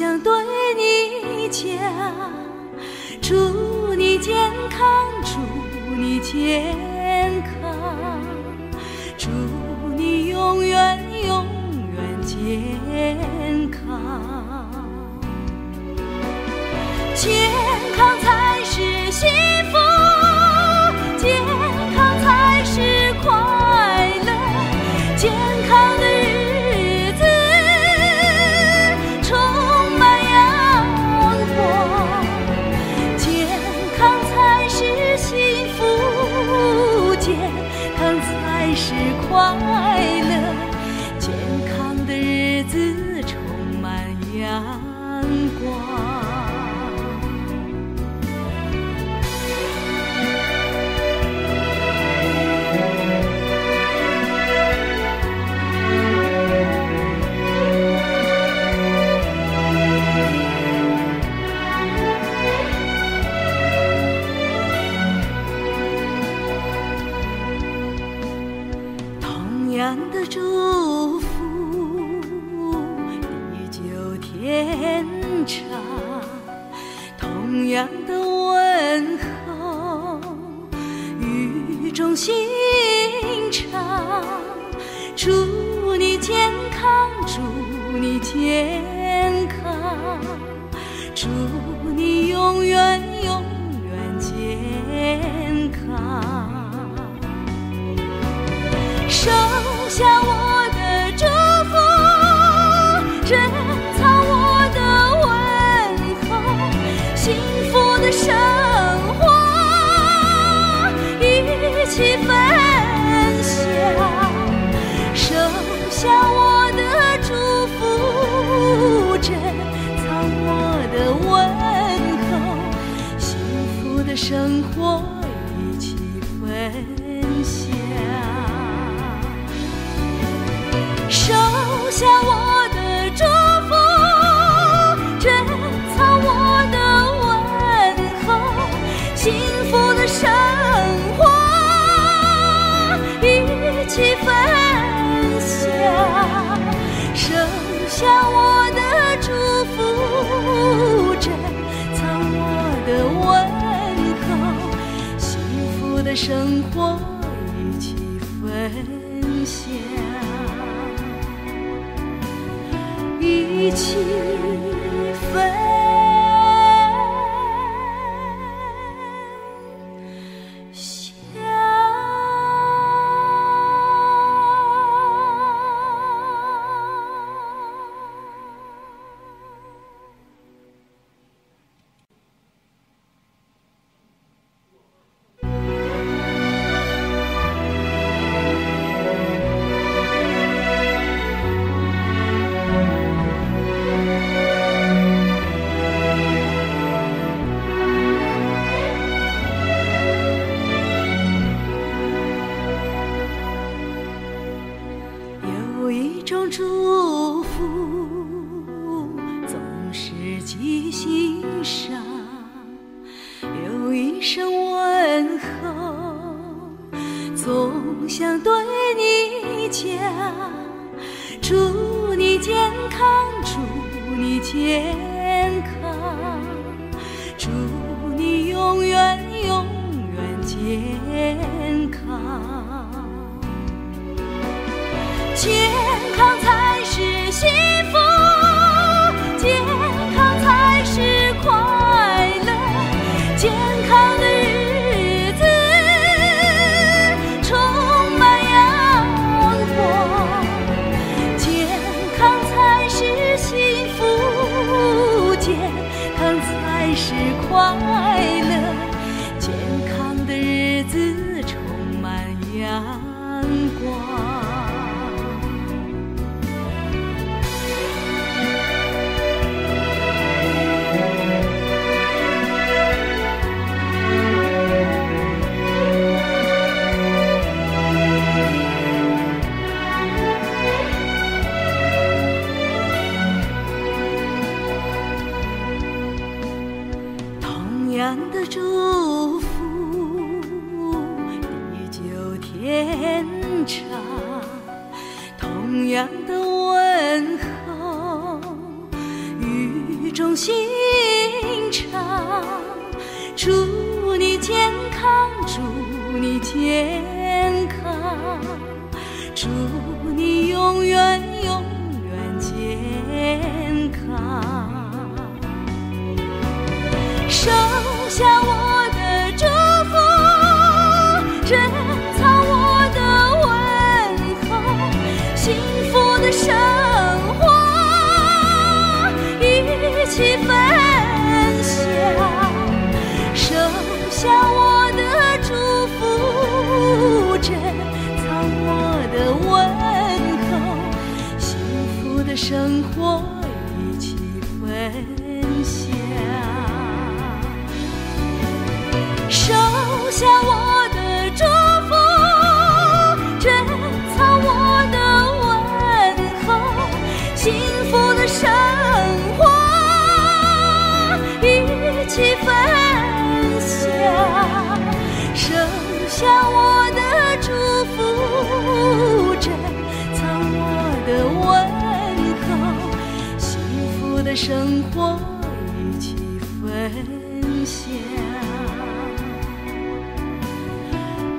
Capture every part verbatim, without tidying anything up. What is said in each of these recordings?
想对你讲，祝你健康，祝你健康，祝你永远永远健康。健康才是幸福，健康才是快乐，健康的日子。 是快乐，健康的日子充满阳光。 祝福地久天长，同样的问候语重心长。祝你健康，祝你健康，祝你永远永远健康。 收下我的祝福，珍藏我的问候，幸福的生活一起分享。收下我的祝福，珍藏我的问候，幸福的生活一起分享。 收下我的祝福，珍藏我的问候，幸福的生活一起分享。收下我的祝福，珍藏我的问候，幸福的生活一起分享。 一起分享。种心肠，祝你健康，祝你健康，祝你永远永远健康。收下我的祝福，珍藏我的问候，幸福的生活一起分享，收下我的祝福，珍藏我的问候，幸福的生活一起分享。收下我的祝福，珍藏我的问候，幸福的生活一起分享，收下我的祝福，珍藏我的问候，幸福的生活一起分享，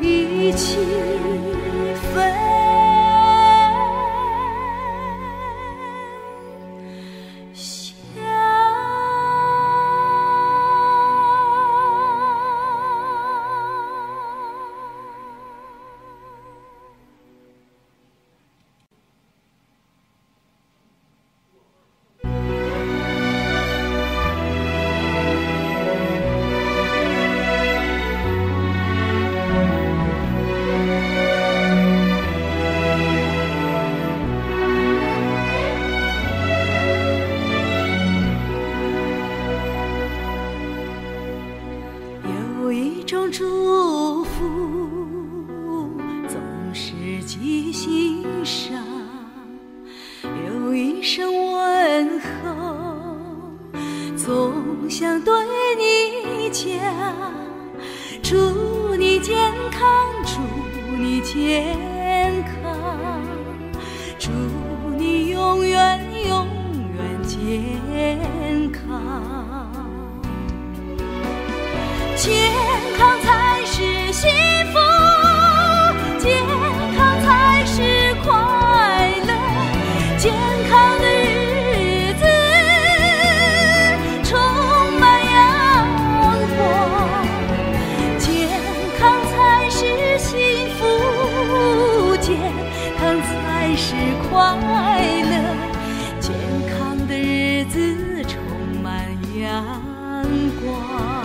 一起分享。阳光。